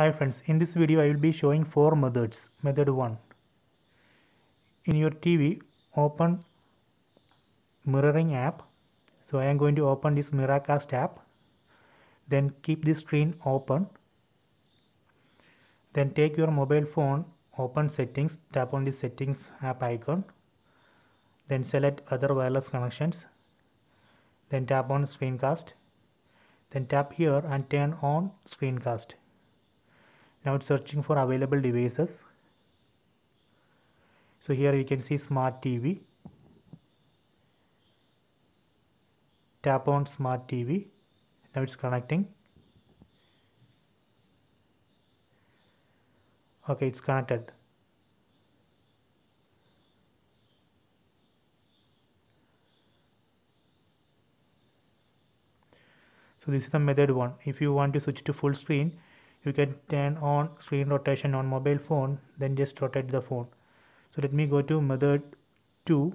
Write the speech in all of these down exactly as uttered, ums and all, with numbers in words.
Hi friends, in this video I will be showing four methods. Method one. In your T V, open mirroring app. So I am going to open this Miracast app. Then keep the screen open. Then take your mobile phone, open settings, tap on the settings app icon. Then select other wireless connections. Then tap on screencast. Then tap here and turn on screencast. Now it's searching for available devices. So here you can see smart T V. Tap on smart T V. Now it's connecting. Okay, it's connected. So this is the method one. If you want to switch to full screen, you can turn on screen rotation on mobile phone, then just rotate the phone. So let me go to method two.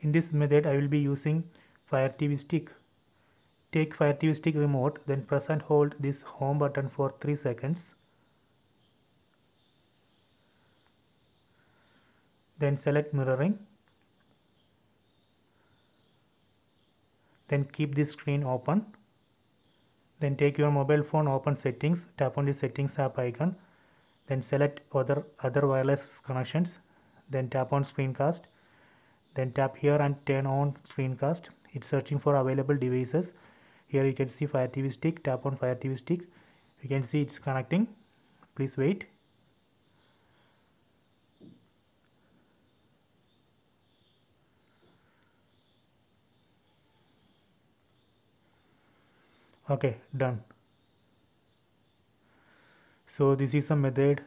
In this method I will be using Fire T V Stick. Take Fire T V Stick remote, then press and hold this home button for three seconds. Then select mirroring. Then keep the screen open. Then take your mobile phone, open settings, tap on the settings app icon. Then select other other wireless connections. Then tap on screencast. Then tap here and turn on screencast. It's searching for available devices. Here you can see Fire T V Stick. Tap on Fire T V Stick. You can see it's connecting. Please wait. Okay, done. So this is a method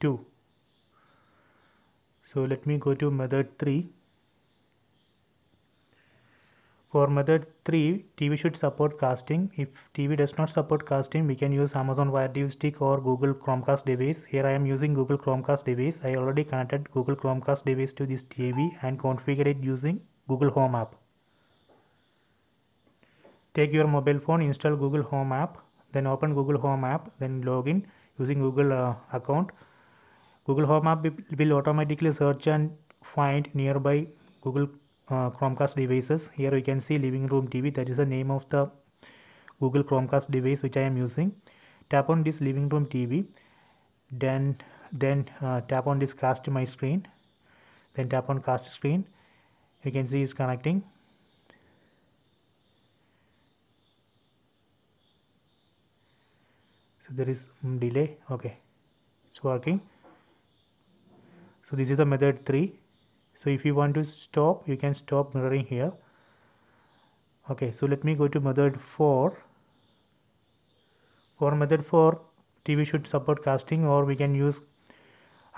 two. So let me go to method three. For method three, T V should support casting. If T V does not support casting, we can use Amazon Fire T V Stick or Google Chromecast device. Here I am using Google Chromecast device. I already connected Google Chromecast device to this T V and configured it using Google Home app. Take your mobile phone, install Google Home app, then open Google Home app, then log in using Google uh, account. Google Home app will automatically search and find nearby Google uh, Chromecast devices. Here you can see living room T V, that is the name of the Google Chromecast device which I am using. Tap on this living room T V, then, then uh, tap on this cast my screen, then tap on cast screen. You can see it's connecting. So there is delay. Okay, it's working. So this is the method three. So if you want to stop, you can stop mirroring here. Okay, so let me go to method four. For method four, T V should support casting, or we can use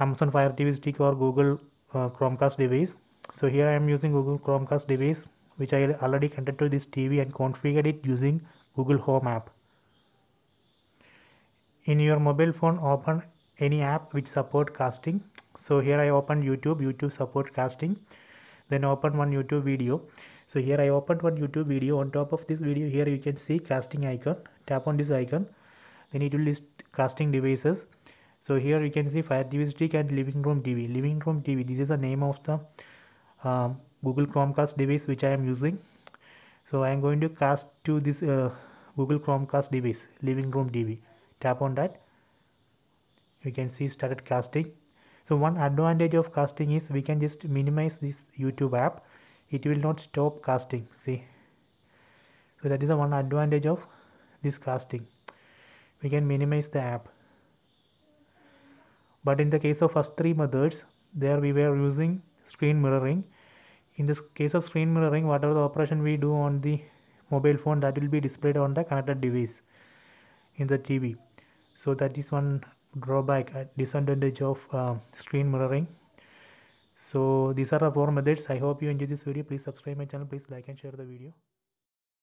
Amazon Fire T V Stick or Google uh, Chromecast device. So here I am using Google Chromecast device, which I already connected to this T V and configured it using Google Home app. In your mobile phone, open any app which support casting. So here I opened YouTube. YouTube support casting. Then open one YouTube video. So here I opened one YouTube video. On top of this video, here you can see casting icon. Tap on this icon. Then it will list casting devices. So here you can see Fire T V Stick and Living Room T V. Living Room T V. This is the name of the uh, Google Chromecast device which I am using. So I am going to cast to this uh, Google Chromecast device, Living Room T V. Tap on that. You can see started casting. So one advantage of casting is we can just minimize this YouTube app. It will not stop casting. See, so that is the one advantage of this casting. We can minimize the app. But in the case of first three methods, there we were using screen mirroring. In this case of screen mirroring, whatever the operation we do on the mobile phone, that will be displayed on the connected device in the T V. So that is one drawback, uh, disadvantage of uh, screen mirroring. So these are the four methods. I hope you enjoyed this video. Please subscribe my channel. Please like and share the video.